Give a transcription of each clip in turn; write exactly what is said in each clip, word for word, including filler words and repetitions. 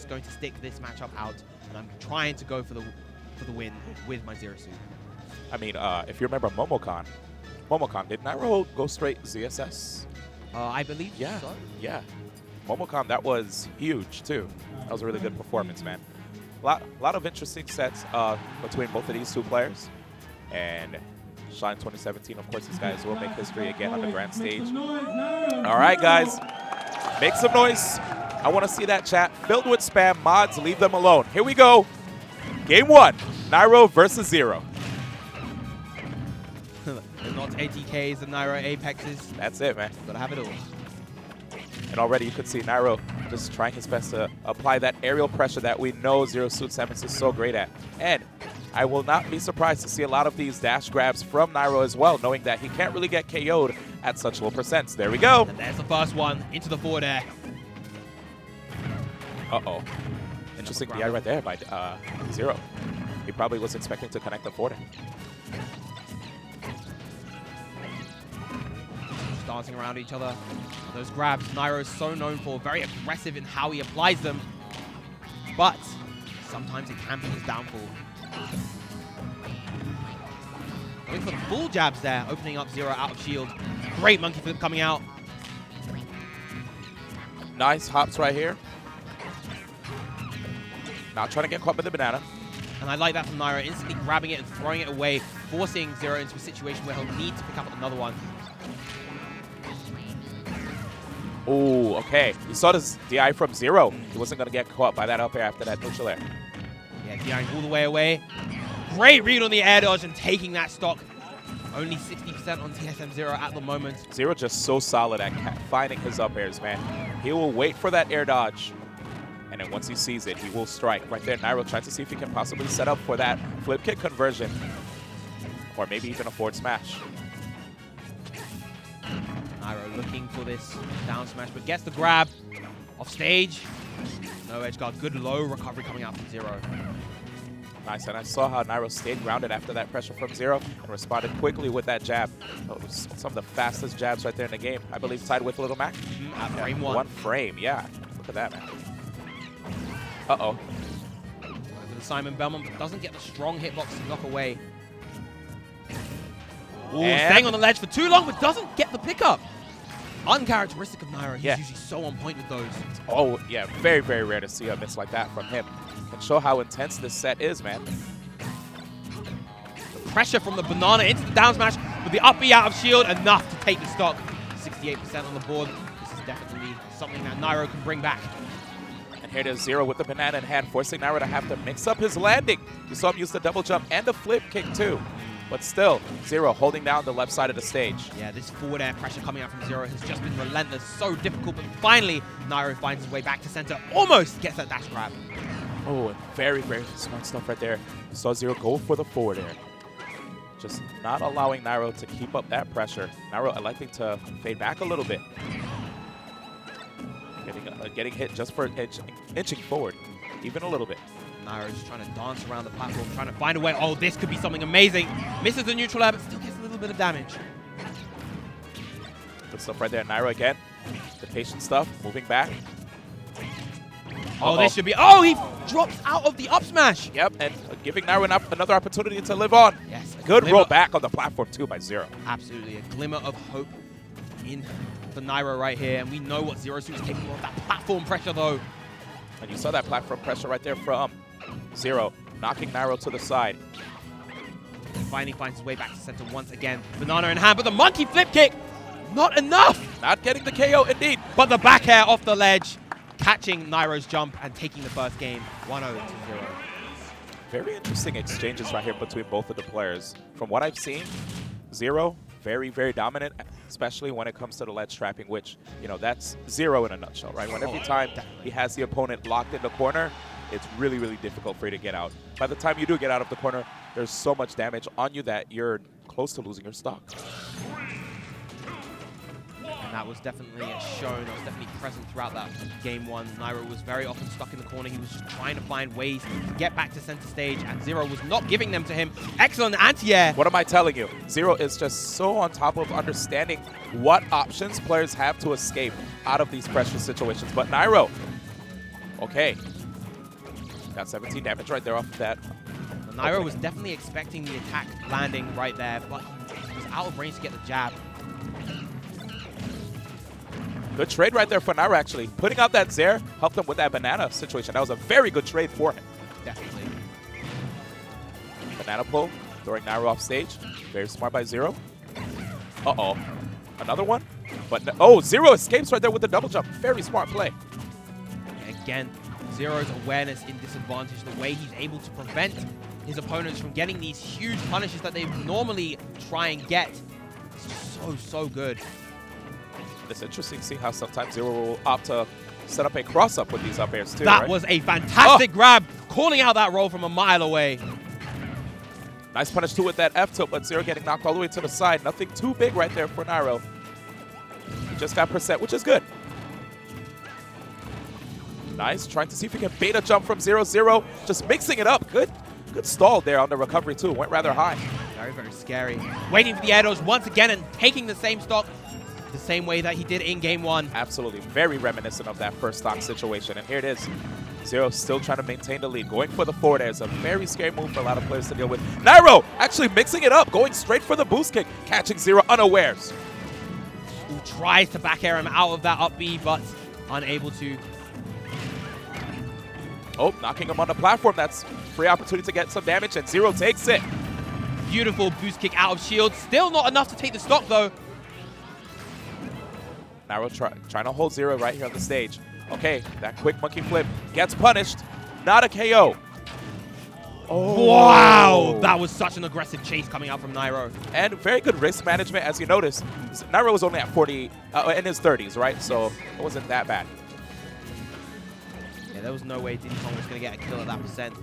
just going to stick this matchup out, and I'm trying to go for the for the win with my Zero Suit. I mean, uh, if you remember Momocon, Momocon, did Nairo go straight Z S S? Uh, I believe yeah. so. Yeah. Momocon, that was huge, too. That was a really good performance, man. A lot, lot of interesting sets uh, between both of these two players. And Shine twenty seventeen, of course, these guys will make history again on the grand stage. All right, guys. Make some noise. I want to see that chat filled with spam. Mods, leave them alone. Here we go. Game one, Nairo versus Zero. They're not A T Ks and Nairo Apexes. That's it, man. Gotta have it all. And already you could see Nairo just trying his best to apply that aerial pressure that we know Zero Suit Samus is so great at. And I will not be surprised to see a lot of these dash grabs from Nairo as well, knowing that he can't really get K O'd at such low percents. There we go. And there's the first one into the forward air. Uh-oh. Interesting D I right there by uh, Zero. He probably was expecting to connect the forward air. Dancing around each other. Those grabs, Nairo is so known for, very aggressive in how he applies them, but sometimes it can be his downfall. Going for the full jabs there, opening up Zero out of shield. Great monkey flip coming out. Nice hops right here. Not trying to get caught by the banana. And I like that from Nairo, instantly grabbing it and throwing it away, forcing Zero into a situation where he'll need to pick up another one. Oh, okay. You saw this D I from Zero. He wasn't going to get caught by that up air after that neutral air. Yeah, D I all the way away. Great read on the air dodge and taking that stock. Only sixty percent on T S M Zero at the moment. Zero just so solid at finding his up airs, man. He will wait for that air dodge, and then once he sees it, he will strike. Right there, Nairo tries to see if he can possibly set up for that flip kick conversion, or maybe even a forward smash. Nairo looking for this down smash, but gets the grab off stage. No edge guard. Good low recovery coming out from Zero. Nice, and I saw how Nairo stayed grounded after that pressure from Zero and responded quickly with that jab. Oh, some of the fastest jabs right there in the game. I believe tied with Little Mac. Mm-hmm. At frame yeah, one. One frame, yeah. Look at that, man. Uh-oh. Simon Belmont doesn't get the strong hitbox to knock away. Ooh, staying on the ledge for too long, but doesn't get the pickup. Uncharacteristic of Nairo. He's yeah. usually so on point with those. Oh, yeah. Very, very rare to see a miss like that from him. Can show how intense this set is, man. The pressure from the banana into the down smash with the up B out of shield. Enough to take the stock. sixty-eight percent on the board. This is definitely something that Nairo can bring back. And here it is, Zero with the banana in hand, forcing Nairo to have to mix up his landing. You saw him use the double jump and the flip kick, too. But still, Zero holding down the left side of the stage. Yeah, this forward air pressure coming out from Zero has just been relentless, so difficult, but finally, Nairo finds his way back to center, almost gets that dash grab. Oh, very, very smart stuff right there. You saw Zero go for the forward air. Just not allowing Nairo to keep up that pressure. Nairo electing to fade back a little bit. Getting, uh, getting hit just for an inch, inching forward, even a little bit. Nairo just trying to dance around the platform, trying to find a way. Oh, this could be something amazing. Misses the neutral air, but still gets a little bit of damage. Good stuff right there. Nairo again. The patient stuff, moving back. Uh-oh. Oh, this should be... Oh, he drops out of the up smash. Yep, and giving Nairo an op another opportunity to live on. Yes. Good roll back on the platform, too, by Zero. Absolutely. A glimmer of hope in for Nairo right here. And we know what Zero Suit is capable of. That platform pressure, though. And you saw that platform pressure right there from... Zero, knocking Nairo to the side. And finally finds his way back to center once again. Banana in hand, but the monkey flip kick, not enough. Not getting the K O indeed. But the back air off the ledge, catching Nairo's jump and taking the first game one oh to zero. Very interesting exchanges right here between both of the players. From what I've seen, Zero, very, very dominant, especially when it comes to the ledge trapping, which, you know, that's Zero in a nutshell, right? When every time he has the opponent locked in the corner, it's really, really difficult for you to get out. By the time you do get out of the corner, there's so much damage on you that you're close to losing your stock. And that was definitely shown, that was definitely present throughout that game one. Nairo was very often stuck in the corner. He was just trying to find ways to get back to center stage, and Zero was not giving them to him. Excellent anti-air. What am I telling you? Zero is just so on top of understanding what options players have to escape out of these pressure situations. But Nairo, okay. Got seventeen damage right there off of that. Nairo was definitely expecting the attack landing right there, but he was out of range to get the jab. Good trade right there for Nairo, actually. Putting out that Zare helped him with that banana situation. That was a very good trade for him. Definitely. Banana pull, throwing Nairo off stage. Very smart by Zero. Uh-oh. Another one? But no oh, Zero escapes right there with the double jump. Very smart play. Again, Zero's awareness in disadvantage, the way he's able to prevent his opponents from getting these huge punishes that they normally try and get. It's just so, so good. It's interesting to see how sometimes Zero will opt to set up a cross-up with these up airs too, That right? was a fantastic oh. grab, calling out that roll from a mile away. Nice punish too with that F-tilt, but Zero getting knocked all the way to the side. Nothing too big right there for Nairo. He just got percent, which is good. Nice, trying to see if he can beta jump from Zero Zero. Just mixing it up. Good good stall there on the recovery too. Went rather high. Very, very scary. Waiting for the air dodge once again and taking the same stock the same way that he did in game one. Absolutely. Very reminiscent of that first stock situation. And here it is. Zero still trying to maintain the lead. Going for the forward air is a very scary move for a lot of players to deal with. Nairo actually mixing it up. Going straight for the boost kick. Catching Zero unawares. Who tries to back air him out of that up B, but unable to. Oh, knocking him on the platform. That's free opportunity to get some damage, and Zero takes it. Beautiful boost kick out of shield. Still not enough to take the stock, though. Nairo try, trying to hold Zero right here on the stage. Okay, that quick monkey flip gets punished. Not a K O. Oh. Wow, that was such an aggressive chase coming out from Nairo. And very good risk management, as you notice. Nairo was only at forty, uh, in his thirties, right? So it wasn't that bad. Yeah, there was no way Diddy Kong was going to get a kill at that percent.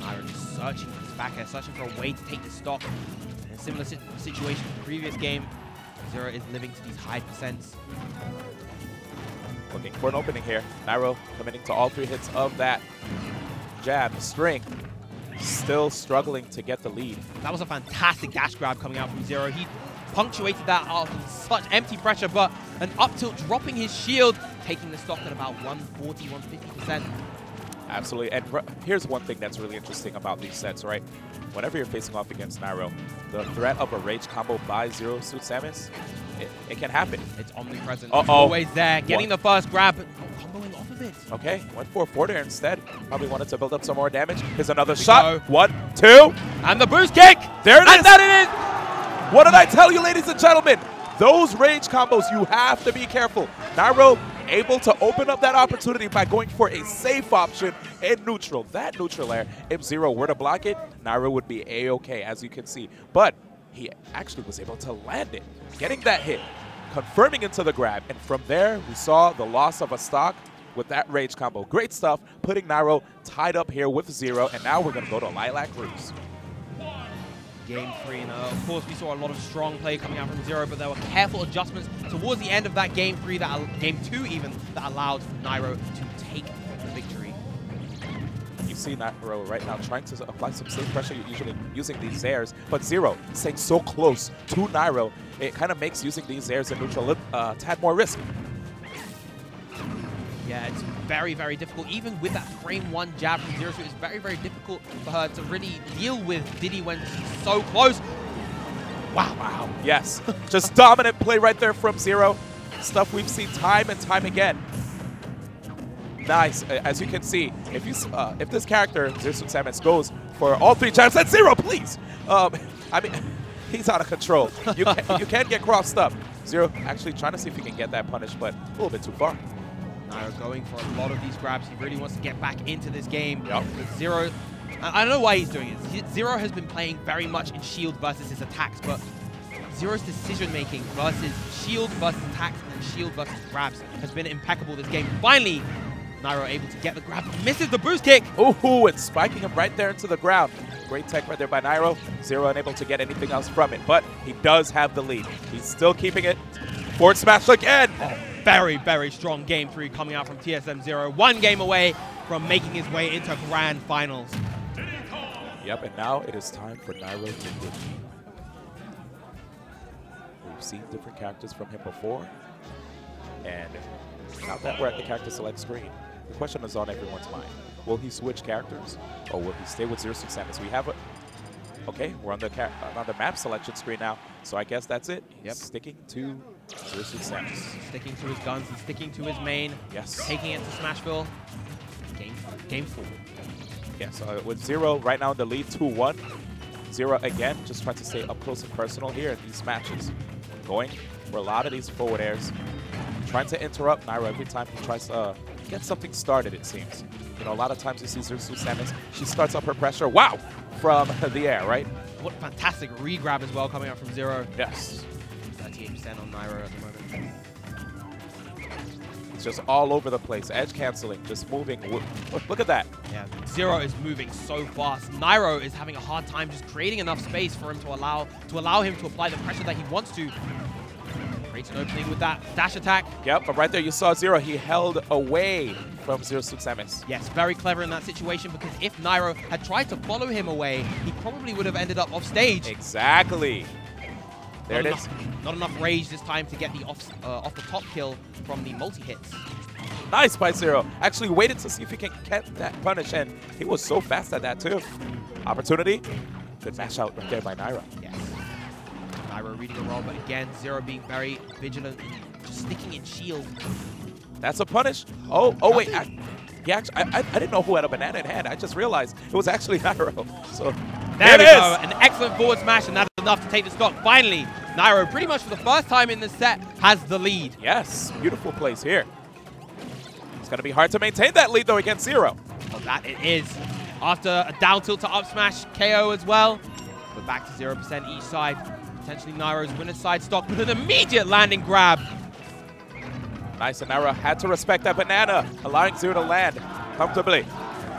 Nairo just searching for his back air, searching for a way to take the stock. In a similar si situation to the previous game, Zero is living to these high percents. Looking for an opening here. Nairo committing to all three hits of that jab. String still struggling to get the lead. That was a fantastic dash grab coming out from Zero. He punctuated that after such empty pressure, but an up tilt dropping his shield, taking the stock at about one forty, one fifty percent. Absolutely, and here's one thing that's really interesting about these sets, right? Whenever you're facing off against Nairo, the threat of a rage combo by Zero Suit Samus, it, it can happen. It's omnipresent, uh-oh. It's always there. Getting what? the first grab, but comboing off of it. Okay, went for a forward air instead. Probably wanted to build up some more damage. Here's another Here shot, go. one, two. And the boost kick! There it and is! And that it is! What did I tell you, ladies and gentlemen? Those rage combos, you have to be careful. Nairo able to open up that opportunity by going for a safe option in neutral. That neutral air, if Zero were to block it, Nairo would be A-okay, as you can see. But he actually was able to land it, getting that hit, confirming into the grab. And from there, we saw the loss of a stock with that rage combo. Great stuff, putting Nairo tied up here with Zero. And now we're going to go to Lylat Cruise. Game three, and uh, of course we saw a lot of strong play coming out from Zero, but there were careful adjustments towards the end of that game three, that game two even, that allowed Nairo to take the victory. You see Nairo right now trying to apply some same pressure usually using these airs, but Zero staying so close to Nairo, it kind of makes using these airs in neutral uh, a tad more risk. Yeah, it's very, very difficult. Even with that frame one jab from Zero Suit, it's very, very difficult for her to really deal with Diddy when she's so close. Wow, wow. Yes, just dominant play right there from Zero. Stuff we've seen time and time again. Nice. As you can see, if you uh, if this character, Zero Suit Samus, goes for all three jabs, that's Zero, please. Um, I mean, he's out of control. You can, you can get crossed up. Zero actually trying to see if he can get that punish, but a little bit too far. Nairo going for a lot of these grabs. He really wants to get back into this game. Yep. But Zero, I don't know why he's doing it. Zero has been playing very much in shield versus his attacks, but Zero's decision-making versus shield versus attacks and shield versus grabs has been impeccable this game. Finally, Nairo able to get the grab, misses the boost kick. Ooh, it's spiking him right there into the ground. Great tech right there by Nairo. Zero unable to get anything else from it, but he does have the lead. He's still keeping it. Forward smash again. Oh. Very, very strong game three coming out from T S M Zero. One game away from making his way into grand finals. Yep, and now it is time for Nairo to win. We've seen different characters from him before, and Now that we're at the character select screen, the question is on everyone's mind. Will he switch characters, or will he stay with Zero Suit Samus? We have a... Okay, we're on the, ca on the map selection screen now, so I guess that's it. Yep. Sticking to Zero Suit Samus. Sticking to his guns and sticking to his main. Yes. Taking it to Smashville. Game, game four. Yeah, so with Zero right now in the lead, two one. Zero again, just trying to stay up close and personal here in these matches. Going for a lot of these forward airs. Trying to interrupt Nairo every time he tries to uh, get something started, it seems. You know, a lot of times you see Zero Suit Samus, she starts up her pressure, wow, from the air, right? What fantastic re-grab as well coming out from Zero. Yes. thirty-eight percent on Nairo at the moment. It's just all over the place, edge canceling, just moving. Look at that. Yeah, Zero is moving so fast. Nairo is having a hard time just creating enough space for him to allow, to allow him to apply the pressure that he wants to. Creates an opening with that dash attack. Yep, but right there you saw Zero. He held away from Zero Suit Samus. Yes, very clever in that situation, because if Nairo had tried to follow him away, he probably would have ended up off stage. Exactly. There it is. Not enough rage this time to get the off, uh, off the top kill from the multi-hits. Nice by Zero. Actually waited to see if he can get that punish, and he was so fast at that too. Opportunity. Good mash out right there by Nairo. Yes. Nairo reading the roll, but again, Zero being very vigilant and just sticking in shield. That's a punish. Oh, oh wait. I, he actually, I, I didn't know who had a banana in hand. I just realized it was actually Nairo. So there it is. Go. An excellent forward smash, and that's enough to take the stock. Finally, Nairo, pretty much for the first time in this set, has the lead. Yes, beautiful plays here. It's going to be hard to maintain that lead, though, against Zero. Well, that it is. After a down tilt to up smash, K O as well. But back to zero percent each side. Potentially Nairo's winner's side stock with an immediate landing grab. Nice, and Nairo had to respect that banana, allowing Zero to land comfortably.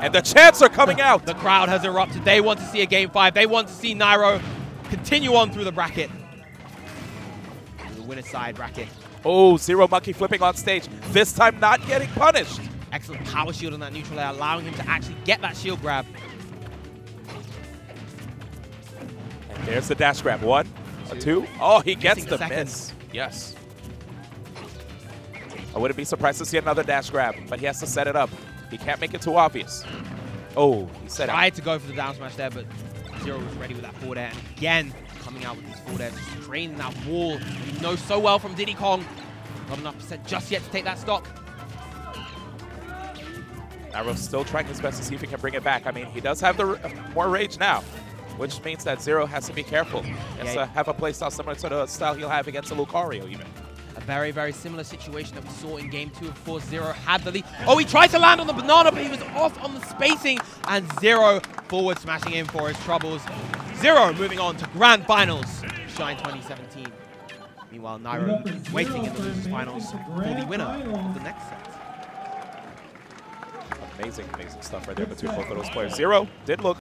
And the chants are coming out. The crowd has erupted. They want to see a game five. They want to see Nairo continue on through the bracket. The winner's side bracket. Oh, Zero Monkey flipping on stage. This time not getting punished. Excellent power shield on that neutral air, allowing him to actually get that shield grab. And there's the dash grab. One, two. A two. Oh, he gets the, the miss. Yes. I wouldn't be surprised to see another dash grab, but he has to set it up. He can't make it too obvious. Oh, he set it. I had to go for the down smash there, but Zero was ready with that forward air. And again, coming out with these forward airs, just draining that wall. We know so well from Diddy Kong. Not enough percent just yet to take that stock. Nairo's still trying his best to see if he can bring it back. I mean, he does have the uh, more rage now, which means that Zero has to be careful. He has to have a playstyle similar to the style he'll have against a Lucario, even. A very, very similar situation that we saw in game two. Of course, Zero had the lead. Oh, he tried to land on the banana, but he was off on the spacing, and Zero forward smashing in for his troubles. Zero moving on to grand finals, Shine twenty seventeen. Meanwhile, Nairo waiting in the finals for the winner of the next set. Amazing, amazing stuff right there between both of those players. Zero did look